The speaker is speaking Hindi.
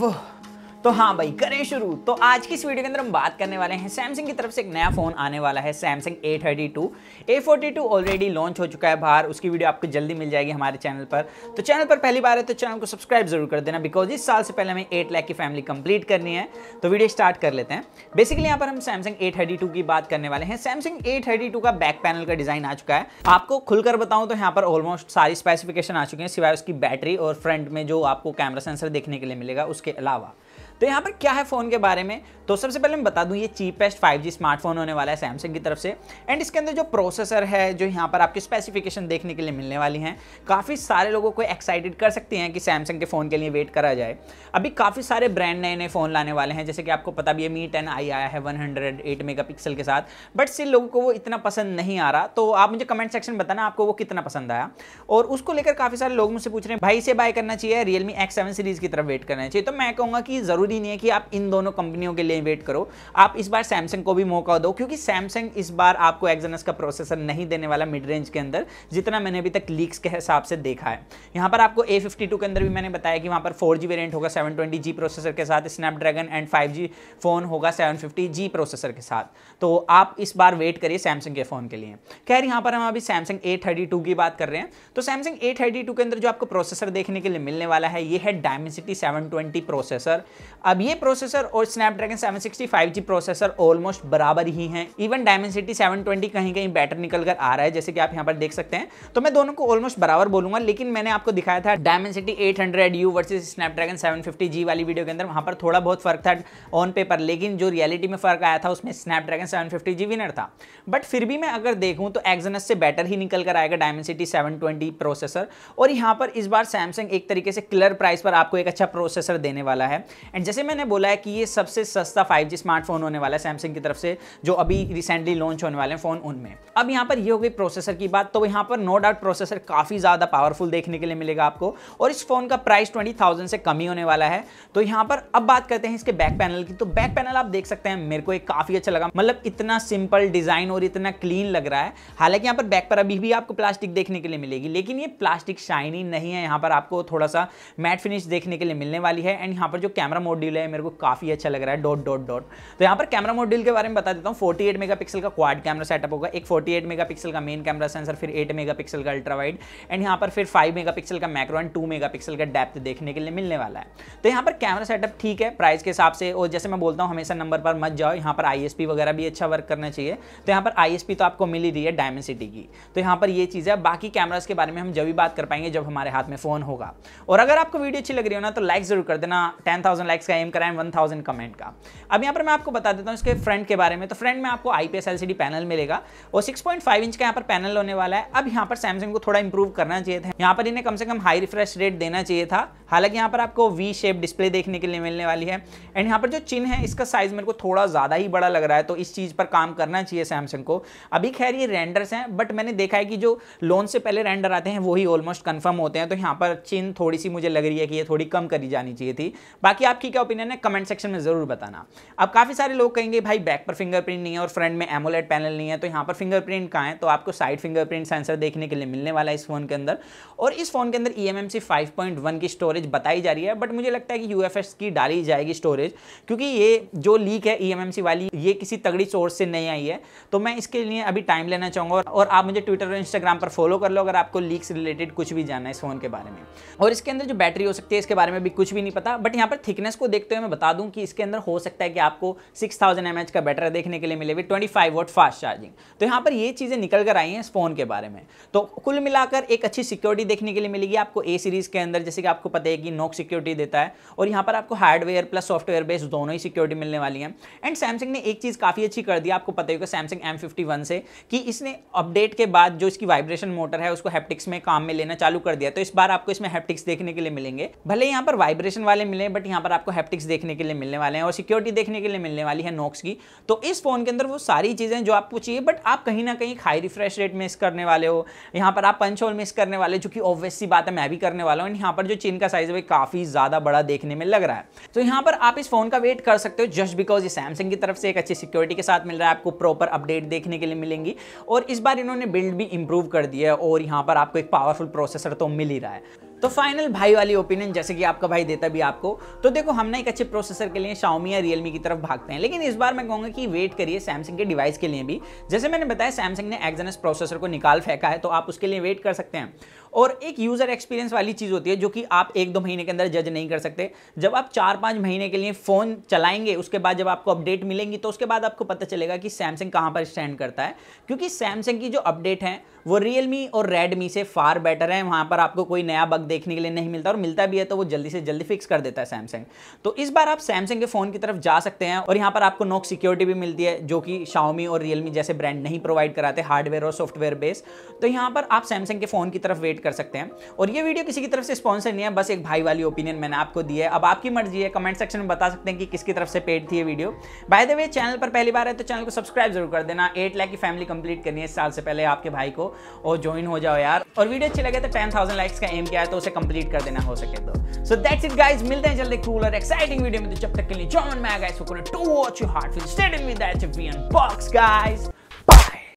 वो तो हाँ भाई करें शुरू। तो आज की इस वीडियो के अंदर हम बात करने वाले हैं सैमसंग की तरफ से एक नया फ़ोन आने वाला है Samsung A32। A42 already launch हो चुका है बाहर, उसकी वीडियो आपको जल्दी मिल जाएगी हमारे चैनल पर। तो चैनल पर पहली बार है तो चैनल को सब्सक्राइब जरूर कर देना, बिकॉज इस साल से पहले हमें 8 लाख की फैमिली कंप्लीट करनी है। तो वीडियो स्टार्ट कर लेते हैं। बेसिकली यहाँ पर हम सैमसंग A32 की बात करने वाले हैं। सैमसंग A32 का बैक पैनल का डिज़ाइन आ चुका है। आपको खुलकर बताऊँ तो यहाँ पर ऑलमोस्ट सारी स्पेसिफिकेशन आ चुकी हैं, सिवाय उसकी बैटरी और फ्रंट में जो आपको कैमरा सेंसर देखने के लिए मिलेगा उसके अलावा। तो यहाँ पर क्या है फ़ोन के बारे में, तो सबसे पहले मैं बता दूँ ये चीपेस्ट 5G स्मार्टफोन होने वाला है सैमसंग की तरफ से। एंड इसके अंदर जो प्रोसेसर है, जो यहाँ पर आपकी स्पेसिफिकेशन देखने के लिए मिलने वाली हैं, काफ़ी सारे लोगों को एक्साइटेड कर सकती हैं कि सैमसंग के फ़ोन के लिए वेट करा जाए। अभी काफ़ी सारे ब्रांड नए नए फ़ोन लाने वाले हैं, जैसे कि आपको पता भी है Mi 10 आया है 108 मेगापिक्सल के साथ, बट स्टिल लोगों को वो इतना पसंद नहीं आ रहा। तो आप मुझे कमेंट सेक्शन बताना आपको वो कितना पसंद आया। और उसको लेकर काफ़ी सारे लोग मुझसे पूछ रहे हैं भाई इसे बाय करना चाहिए, Realme X7 सीरीज़ की तरफ वेट करना चाहिए। तो मैं कहूँगा कि ज़रूर नहीं है कि आप इन दोनों कंपनियों के लिए वेट करो, आप इस बार सैमसंग को भी मौका दो, क्योंकि सैमसंग इस बार आपको एक्सनस का प्रोसेसर नहीं देने वाला मिड रेंज के अंदर, जितना मैंने अभी तक लीक्स के हिसाब से देखा है। यहाँ पर आपको A52 के अंदर भी मैंने बताया कि वहाँ पर 4G वेरिएंट होगा 720G प्रोसेसर के साथ, स्नैपड्रैगन एंड 5G फोन होगा 750G प्रोसेसर के साथ। तो आप इस बार वेट करिए सैमसंग के फ़ोन के लिए। खैर यहाँ पर हम अभी सैमसंग A32 की बात कर रहे हैं। तो सैमसंग A32 के अंदर जो आपको प्रोसेसर देखने के लिए मिलने वाला है ये है डायमेंसिटी 720 प्रोसेसर। अब ये प्रोसेसर और स्नैपड्रैगन 765G प्रोसेसर ऑलमोस्ट बराबर ही हैं। इवन डायमेंसिटी 720 कहीं कहीं बेटर निकल कर आ रहा है, जैसे कि आप यहाँ पर देख सकते हैं। तो मैं दोनों को ऑलमोस्ट बराबर बोलूँगा, लेकिन मैंने आपको दिखाया था Dimensity 800U versus Snapdragon 750G वाली वीडियो के अंदर, वहाँ पर थोड़ा बहुत फ़र्क था ऑन पेपर, लेकिन जो रियलिटी में फ़र्क आया था उसमें स्नैपड्रैगन 750G विनर था। बट फिर भी मैं अगर देखूँ तो एक्सनस से बेटर ही निकल कर आएगा डायमेंसिटी 720 प्रोसेसर। और यहाँ पर इस बार सैमसंग एक तरीके से क्लियर प्राइस पर आपको एक अच्छा प्रोसेसर देने वाला है। एंड जैसे मैंने बोला है कि ये सबसे सस्ता 5G स्मार्टफोन होने वाला है सैमसंग की तरफ से, जो अभी रिसेंटली लॉन्च होने वाले हैं फ़ोन उनमें। अब यहाँ पर ये हो गई प्रोसेसर की बात। तो यहाँ पर नो डाउट प्रोसेसर काफ़ी ज़्यादा पावरफुल देखने के लिए मिलेगा आपको, और इस फ़ोन का प्राइस 20,000 से कम ही होने वाला है। तो यहाँ पर अब बात करते हैं इसके बैक पैनल की। तो बैक पैनल आप देख सकते हैं, मेरे को एक काफ़ी अच्छा लगा, मतलब इतना सिंपल डिज़ाइन और इतना क्लीन लग रहा है। हालाँकि यहाँ पर बैक पर अभी भी आपको प्लास्टिक देखने के लिए मिलेगी, लेकिन ये प्लास्टिक शाइनी नहीं है। यहाँ पर आपको थोड़ा सा मैट फिनिश देखने के लिए मिलने वाली है। एंड यहाँ पर जो कैमरा मॉड्यूल है मेरे को काफ़ी अच्छा लग रहा है, डॉट डॉट डॉट। तो यहाँ पर कैमरा मॉड्यूल के बारे में बता देता हूँ। 48 मेगापिक्सल का क्वाड कैमरा सेटअप होगा, एक 48 मेगापिक्सल का मेन कैमरा सेंसर, फिर 8 मेगापिक्सल का अल्ट्रा वाइड, एंड यहाँ पर फिर 5 मेगापिक्सल का मैक्रो एंड 2 मेगापिक्सल का डेप्थ देखने के लिए मिलने वाला है। तो यहाँ पर कैमरा सेटअप ठीक है प्राइस के हिसाब से। और जैसे मैं बोलता हूँ हमेशा नंबर पर मत जाओ, यहाँ पर ISP वगैरह भी अच्छा वर्क करना चाहिए। तो यहाँ पर ISP तो आपको मिल ही रही है डायमेंसिटी की। तो यहाँ पर ये चीज़ है, बाकी कैमराज के बारे में हम जब भी बात कर पाएंगे जब हमारे हाथ में फ़ोन होगा। और अगर आपको वीडियो अच्छी लग रही हो ना तो लाइक जरूर कर देना, 10,000 लाइक्स का एम कराएं, 1,000 कमेंट का। अब यहाँ पर मैं आपको बता देता हूँ इसके फ्रंट के बारे में। तो फ्रंट में आपको IPS LCD पैनल मिलेगा और 6.5 इंच का यहाँ पर पैनल होने वाला है। अब यहाँ पर सैमसंग को थोड़ा इंप्रूव करना चाहिए था, यहाँ पर इन्हें कम से कम हाई रिफ्रेश रेट देना चाहिए था। हालांकि यहाँ पर आपको V शेप डिस्प्ले देखने के लिए मिलने वाली है। एंड यहाँ पर जो चिन्ह है इसका साइज मेरे को थोड़ा ज़्यादा ही बड़ा लग रहा है, तो इस चीज़ पर काम करना चाहिए सैमसंग को। अभी खैर ये रेंडर्स हैं, बट मैंने देखा है कि जो लॉन्च से पहले रेंडर आते हैं वही ऑलमोस्ट कन्फर्म होते हैं। तो यहाँ पर चिन्ह थोड़ी सी मुझे लग रही है कि ये थोड़ी कम करी जानी चाहिए थी। बाकी आपकी क्या ओपिनियन है कमेंट सेक्शन में ज़रूर बताना। अब काफ़ी सारे लोग कहेंगे भाई बैक पर फिंगरप्रिंट नहीं है और फ्रंट में AMOLED पैनल नहीं है, तो यहाँ पर फिंगरप्रिंट कहाँ है? तो आपको साइड फिंगरप्रिंट सेंसर देखने के लिए मिलने वाला है इस फ़ोन के अंदर। और इस फ़ोन के अंदर eMMC 5.1 की स्टोरेज बताई जा रही है, बट मुझे लगता है कि UFS की डाली जाएगी स्टोरेज, क्योंकि ये जो लीक है eMMC वाली ये किसी तगड़ी सोर्स से नहीं आई है। तो मैं इसके लिए अभी टाइम लेना चाहूँगा, और आप मुझे ट्विटर और इंस्टाग्राम पर फॉलो कर लो अगर आपको लीक्स रिलेटेड कुछ भी जानना है इस फ़ोन के बारे में। और इसके अंदर जो बैटरी हो सकती है इसके बारे में भी कुछ भी नहीं पता, बट यहाँ पर थिकनेस को देखते हुए मैं बता दूं कि इसके अंदर हो सकता है कि आपको 6000 mAh का बैटरी देखने के लिए मिले, 25W फास्ट चार्जिंग। तो यहाँ पर ये चीज़ें निकल कर आई हैं इस फोन के बारे में। तो कुल मिलाकर एक अच्छी सिक्योरिटी देखने के लिए मिलेगी आपको A सीरीज़ के अंदर, जैसे कि आपको पता है कि नॉक सिक्योरिटी देता है। और यहाँ पर आपको हार्डवेयर प्लस सॉफ्टवेयर बेस्ड दोनों ही सिक्योरिटी मिलने वाली है। एंड सैमसंग ने एक चीज़ काफ़ी अच्छी कर दी, आपको पता होगा सैमसंग M51 से, कि इसने अपडेट के बाद जो इसकी वाइब्रेशन मोटर है उसको हैप्टिक्स में काम में लेना चालू कर दिया। तो इस बार आपको इसमें हैप्टिक्स देखने के लिए मिलेंगे, भले यहाँ पर वाइब्रेशन वाले मिले बट यहाँ पर आपको हैप्टिक्स देखने के लिए मिलने वाले हैं, और सिक्योरिटी देखने के लिए मिलने वाली है नॉक्स की। तो इस फोन के अंदर वो सारी चीज़ें जो आपको चाहिए, बट आप कहीं ना कहीं हाई रिफ्रेश रेट मिस करने वाले हो, यहाँ पर आप पंच होल मिस करने वाले, जो कि ऑब्वियस सी बात है मैं भी करने वाला हूँ। यहाँ पर जो चिन का साइज है काफ़ी ज़्यादा बड़ा देखने में लग रहा है। तो यहाँ पर आप इस फोन का वेट कर सकते हो, जस्ट बिकॉज ये सैमसंग की तरफ से एक अच्छी सिक्योरिटी के साथ मिल रहा है, आपको प्रॉपर अपडेट देखने के लिए मिलेंगी। और इस बार इन्होंने बिल्ड भी इंप्रूव कर दिया है, और यहाँ पर आपको एक पावरफुल प्रोसेसर तो मिल ही रहा है। तो फाइनल भाई वाली ओपिनियन, जैसे कि आपका भाई देता भी आपको, तो देखो हम ना एक अच्छे प्रोसेसर के लिए शाओमी या रियलमी की तरफ भागते हैं, लेकिन इस बार मैं कहूँगा कि वेट करिए सैमसंग के डिवाइस के लिए भी। जैसे मैंने बताया सैमसंग ने एक्सनस प्रोसेसर को निकाल फेंका है, तो आप उसके लिए वेट कर सकते हैं। और एक यूज़र एक्सपीरियंस वाली चीज़ होती है जो कि आप एक दो महीने के अंदर जज नहीं कर सकते। जब आप 4-5 महीने के लिए फ़ोन चलाएंगे, उसके बाद जब आपको अपडेट मिलेंगी, तो उसके बाद आपको पता चलेगा कि सैमसंग कहाँ पर स्टैंड करता है, क्योंकि सैमसंग की जो अपडेट हैं वो रियलमी और रेडमी से फार बेटर है। वहाँ पर आपको कोई नया बग देखने के लिए नहीं मिलता, और मिलता भी है तो वो जल्दी से जल्दी फिक्स कर देता है सैमसंग। तो इस बार आप सैमसंग के फ़ोन की तरफ जा सकते हैं, और यहाँ पर आपको नॉक सिक्योरिटी भी मिलती है जो कि शाओमी और रियलमी जैसे ब्रांड नहीं प्रोवाइड कराते, हार्डवेयर और सॉफ्टवेयर बेस। तो यहाँ पर आप सैमसंग के फ़ोन की तरफ वेट कर सकते हैं। और ये वीडियो किसी की तरफ से स्पॉन्सर नहीं है, बस एक भाई वाली ओपिनियन मैंने आपको दी है। अब आपकी मर्जी है, कमेंट सेक्शन में बता सकते हैं कि किसकी तरफ से पेड थी ये वीडियो। बाय द वे, चैनल पर पहली बार है तो चैनल को सब्सक्राइब जरूर कर देना। 8 लाख की फैमिली कंप्लीट करनी है इस साल से पहले आपके भाई को, और ज्वाइन हो जाओ यार। और वीडियो अच्छी लगे तो 10,000 लाइक्स का एम किया है, तो उसे कंप्लीट कर देना हो सके तो। सो दैट्स इट गाइस, मिलते हैं जल्दी कूल और एक्साइटिंग वीडियो में। तो जब तक के लिए जॉइन में आ guys, for to watch your heart feel state in with that we unbox guys.